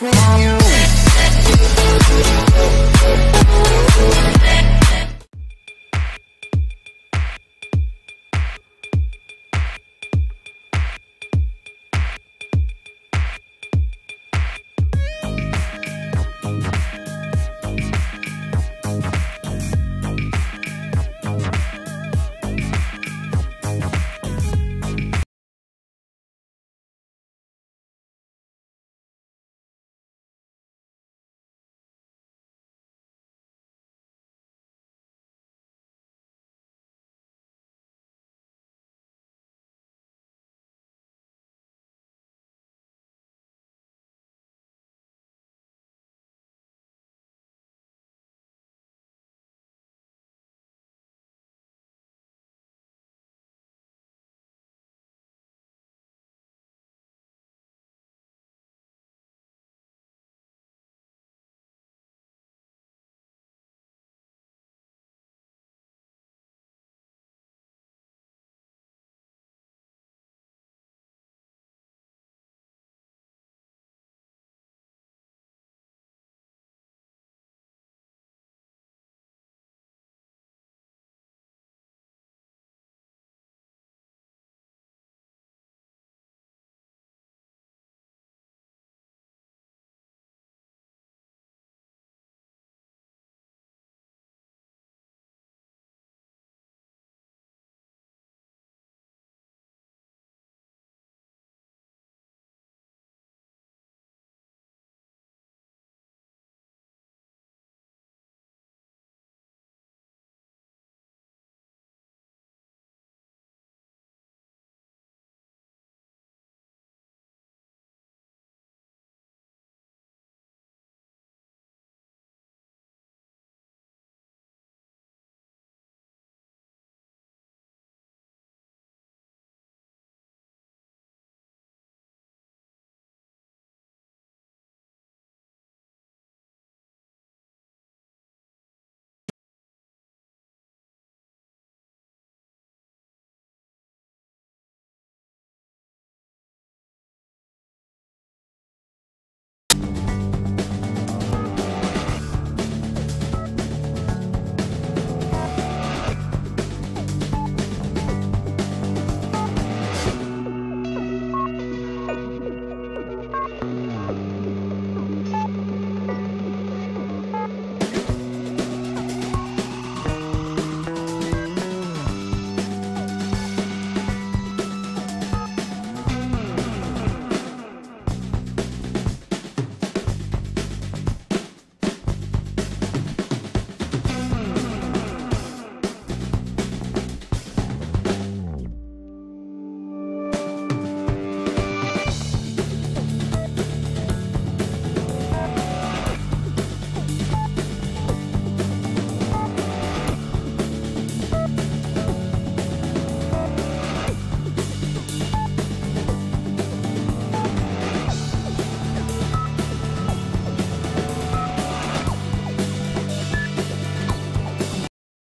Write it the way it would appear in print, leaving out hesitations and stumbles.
me and you.